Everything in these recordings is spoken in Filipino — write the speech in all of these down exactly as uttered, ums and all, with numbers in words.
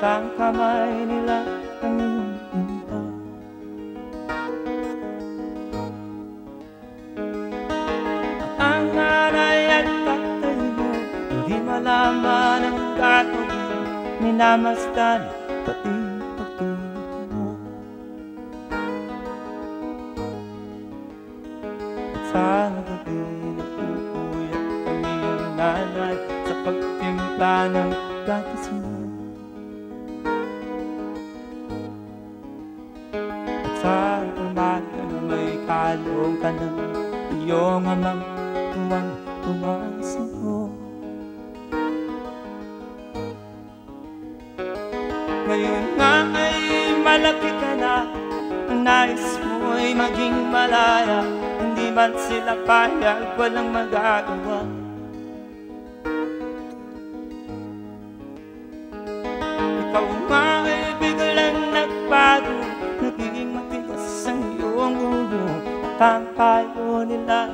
Basta ang kamay nila ang iyong pinto. At ang nanay at tatay mo hindi malaman ang katulad, minamasdan pati pagtulog mo. At sa gabi nagpupuyat ang iyong nanay sa pagtimpla ng gatas mo. Sa umaga na may kalong ka ng iyong amang tuwang-tuwa sa'yo. Ngayon nga ay malaki ka na, ang nais mo ay maging malaya. Hindi man sila payag, walang magagawa. Ikaw nga ay biglang nagbago, nagiging matigas ang iyong ulo. At ang payo nila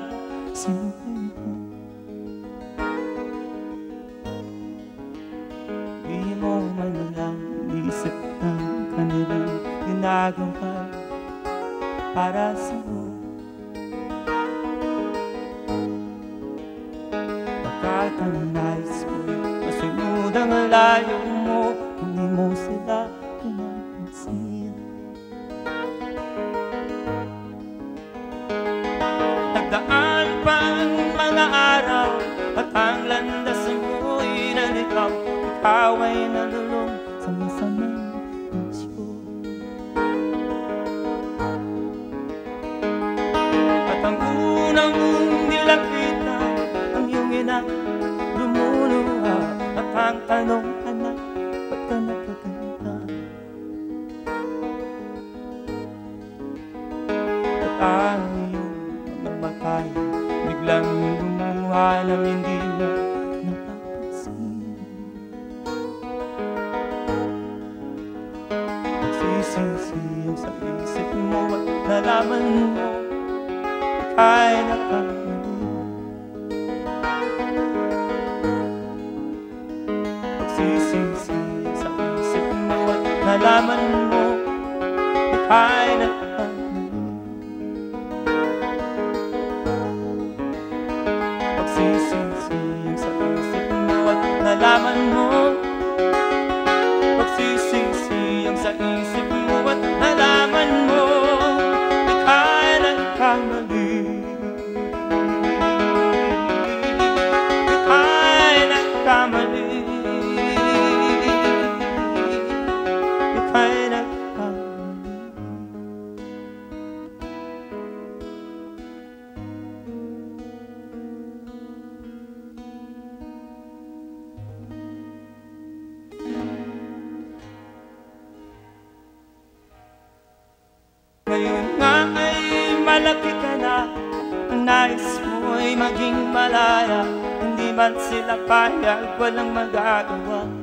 simple mo. Di mo man lang isip ng kanilang ginagawa para sa'yo. Bakit ang nais mo'y masunod ang layo mo, hindi mo sila pinapansin. Nagdaan pa ang mga araw at ang landas mo inanikaw. Ikaw ay nalulong sa masamang isyo. At ang unang nilakita ang iyong ina lumuluha. At ang tanong, anak, ba't ka nagkaganda? At ang matay, biglang lumuha ng hindi na napapansin. Nagsisisiyaw sa isip mo at nalaman mo ika'y nakamali. Nagsisisiyaw sa isip mo at nalaman mo ika'y nakamali. Pagsisisiyang sa isip mo at nalaman mo. Pagsisisiyang sa isip mo at nalaman mo ika'y nagkamali. Ika'y nagkamali. Ika'y nagkamali. Ngayon nga ay malaki ka na, ang nais mo ay maging malaya. Hindi man sila payag, walang magagawa.